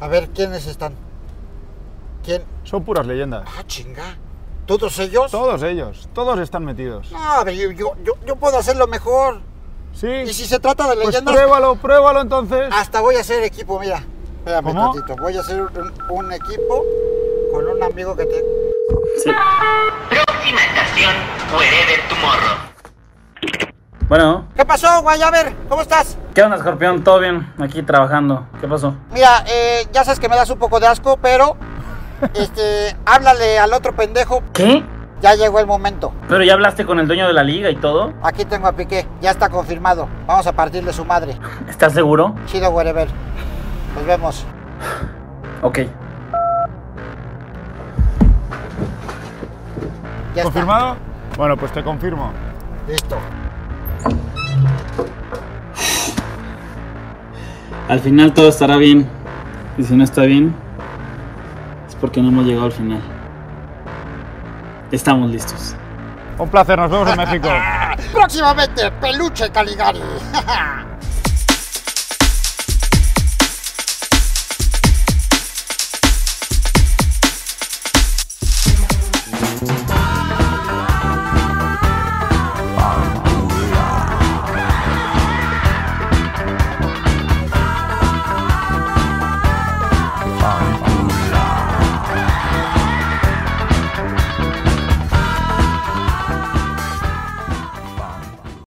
A ver, ¿quiénes están? ¿Quién? Son puras leyendas. Ah, chinga. ¿Todos ellos? Todos ellos. Todos están metidos. No, a ver, yo puedo hacerlo mejor. Sí. Y si se trata de leyendas... Pues pruébalo, pruébalo entonces. Hasta voy a hacer equipo, mira. Espérame un ratito. Voy a hacer un equipo con un amigo que te... Sí. Próxima estación, Werevertumorro. Bueno. ¿Qué pasó, güey? A ver, ¿cómo estás? ¿Qué onda, escorpión? ¿Todo bien? Aquí trabajando. ¿Qué pasó? Mira, ya sabes que me das un poco de asco, pero... háblale al otro pendejo. ¿Qué? Ya llegó el momento. ¿Pero ya hablaste con el dueño de la liga y todo? Aquí tengo a Piqué, ya está confirmado. Vamos a partirle su madre. ¿Estás seguro? Chido, Werever. Nos vemos. Ok. ¿Ya confirmado? Está. Bueno, pues te confirmo. Listo. Al final todo estará bien. Y si no está bien, es porque no hemos llegado al final. Estamos listos. Un placer, nos vemos en México. Próximamente, Peluche Caligari.